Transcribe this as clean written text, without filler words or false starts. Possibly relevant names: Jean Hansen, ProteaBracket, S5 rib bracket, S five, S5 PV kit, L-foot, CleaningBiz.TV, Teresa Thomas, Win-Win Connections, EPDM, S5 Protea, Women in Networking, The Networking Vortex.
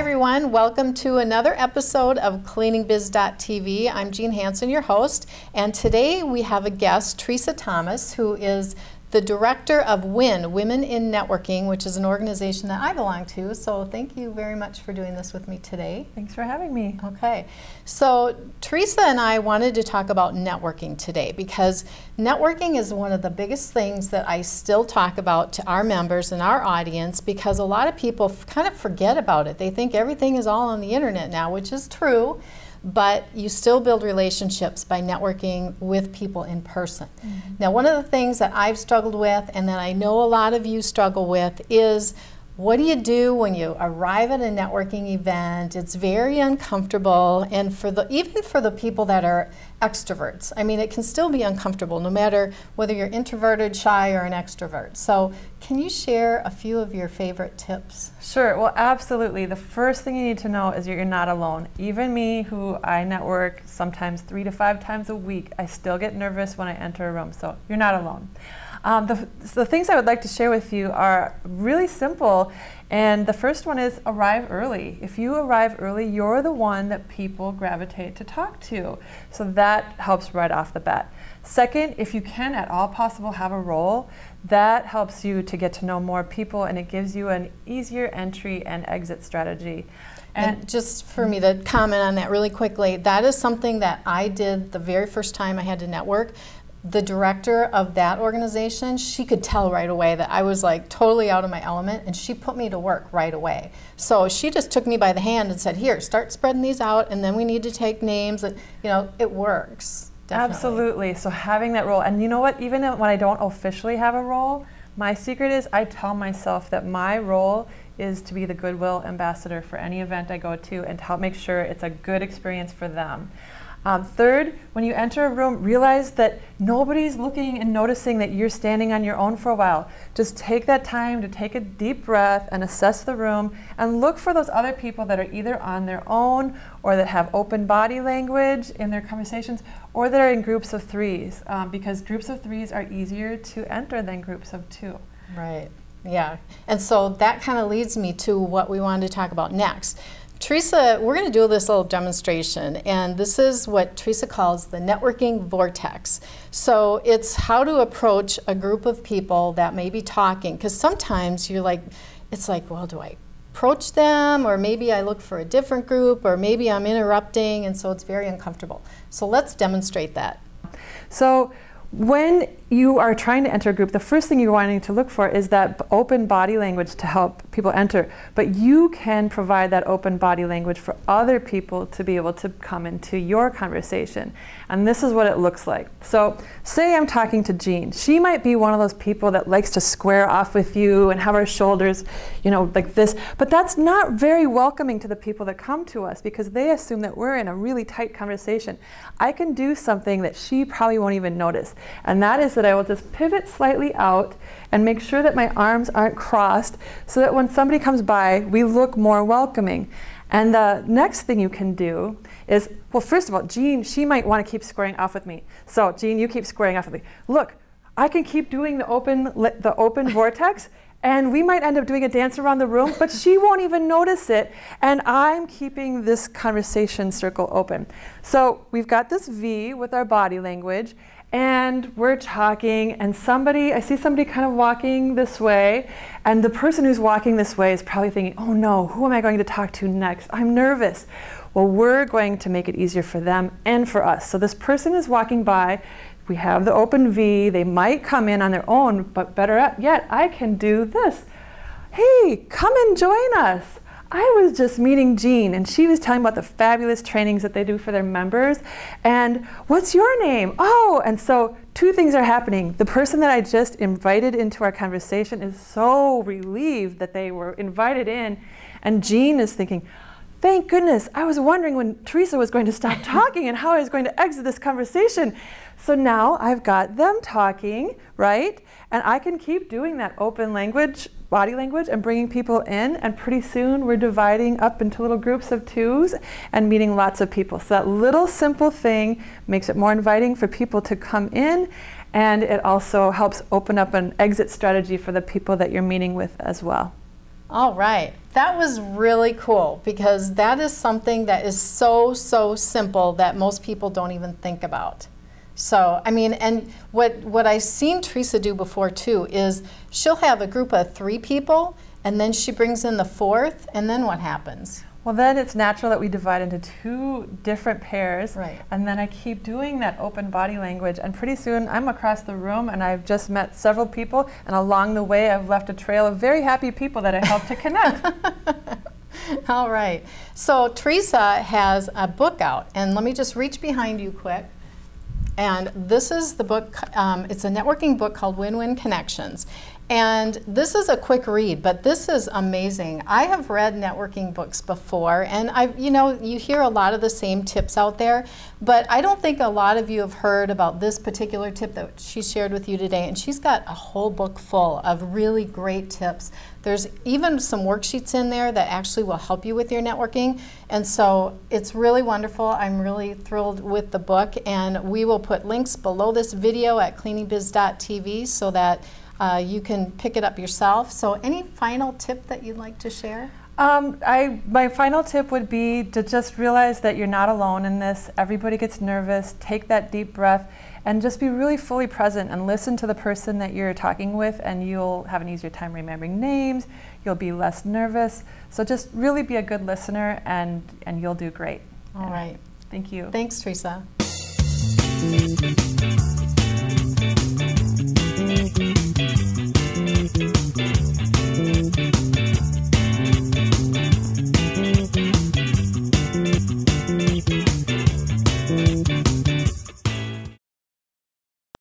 Hi everyone, welcome to another episode of CleaningBiz.TV. I'm Jean Hansen, your host, and today we have a guest, Teresa Thomas, who is the director of WIN, Women in Networking, which is an organization that I belong to, so thank you very much for doing this with me today. Thanks for having me. Okay, so Teresa and I wanted to talk about networking today because networking is one of the biggest things that I still talk about to our members and our audience because a lot of people kind of forget about it. They think everything is all on the internet now, which is true. But you still build relationships by networking with people in person. Mm-hmm. Now, one of the things that I've struggled with and that I know a lot of you struggle with is, what do you do when you arrive at a networking event? It's very uncomfortable, and even for the people that are extroverts. I mean, it can still be uncomfortable no matter whether you're introverted, shy, or an extrovert. So can you share a few of your favorite tips? Sure, well, absolutely. The first thing you need to know is you're not alone. Even me, who I network sometimes 3 to 5 times a week, I still get nervous when I enter a room, so you're not alone. So the things I would like to share with you are really simple, and the first one is arrive early. If you arrive early, you're the one that people gravitate to talk to, so that helps right off the bat. Second, if you can at all possible have a role, that helps you to get to know more people, and it gives you an easier entry and exit strategy. And just for me to comment on that really quickly, that is something that I did the very first time I had to network. The director of that organization, she could tell right away that I was like totally out of my element, and she put me to work right away. So she just took me by the hand and said, here, start spreading these out, and then we need to take names, and you know, it works. Definitely. Absolutely, so having that role, and you know what, even when I don't officially have a role, my secret is I tell myself that my role is to be the goodwill ambassador for any event I go to and to help make sure it's a good experience for them. Third, when you enter a room, realize that nobody's looking and noticing that you're standing on your own for a while. Just take that time to take a deep breath and assess the room and look for those other people that are either on their own or that have open body language in their conversations or that are in groups of threes, because groups of threes are easier to enter than groups of two. Right, yeah. And so that kind of leads me to what we wanted to talk about next. Teresa, we're going to do this little demonstration, and this is what Teresa calls the networking vortex. So it's how to approach a group of people that may be talking, because sometimes you're like, it's like, well, do I approach them, or maybe I look for a different group, or maybe I'm interrupting, and so it's very uncomfortable. So let's demonstrate that. So when you are trying to enter a group, the first thing you're wanting to look for is that open body language to help people enter. But you can provide that open body language for other people to be able to come into your conversation. And this is what it looks like. So say I'm talking to Jean. She might be one of those people that likes to square off with you and have her shoulders, you know, like this. But that's not very welcoming to the people that come to us because they assume that we're in a really tight conversation. I can do something that she probably won't even notice. And that is that I will just pivot slightly out and make sure that my arms aren't crossed so that when somebody comes by, we look more welcoming. And the next thing you can do is, well, first of all, Jean, she might want to keep squaring off with me. So, Jean, you keep squaring off with me. Look, I can keep doing the open vortex, and we might end up doing a dance around the room, but she won't even notice it, and I'm keeping this conversation circle open. So we've got this V with our body language, and we're talking, and somebody, I see somebody kind of walking this way, and the person who's walking this way is probably thinking, oh no, who am I going to talk to next? I'm nervous. Well, we're going to make it easier for them and for us. So this person is walking by, we have the open V, they might come in on their own, but better yet, I can do this. Hey, come and join us. I was just meeting Jean, and she was telling about the fabulous trainings that they do for their members. And what's your name? Oh, and so two things are happening. The person that I just invited into our conversation is so relieved that they were invited in. And Jean is thinking, thank goodness, I was wondering when Teresa was going to stop talking and how I was going to exit this conversation. So now I've got them talking, right? And I can keep doing that open language, body language, and bringing people in, and pretty soon we're dividing up into little groups of twos and meeting lots of people. So that little simple thing makes it more inviting for people to come in, and it also helps open up an exit strategy for the people that you're meeting with as well. All right, that was really cool, because that is something that is so, so simple that most people don't even think about. So, I mean, and what I've seen Teresa do before too is she'll have a group of 3 people, and then she brings in the 4th, and then what happens? Well, then it's natural that we divide into 2 different pairs, right. And then I keep doing that open body language, and pretty soon I'm across the room and I've just met several people, and along the way I've left a trail of very happy people that I helped to connect. All right. So Teresa has a book out, and let me just reach behind you quick. And this is the book, it's a networking book called Win-Win Connections. And this is a quick read, but this is amazing. I have read networking books before, and you know, you hear a lot of the same tips out there, but I don't think a lot of you have heard about this particular tip that she shared with you today, and she's got a whole book full of really great tips. There's even some worksheets in there that actually will help you with your networking, and so it's really wonderful. I'm really thrilled with the book, and we will put links below this video at CleaningBiz.TV so that you can pick it up yourself. So any final tip that you'd like to share? My final tip would be to just realize that you're not alone in this. Everybody gets nervous. Take that deep breath and just be really fully present and listen to the person that you're talking with, and you'll have an easier time remembering names. You'll be less nervous. So just really be a good listener, and you'll do great. All right. Thank you. Thanks, Teresa.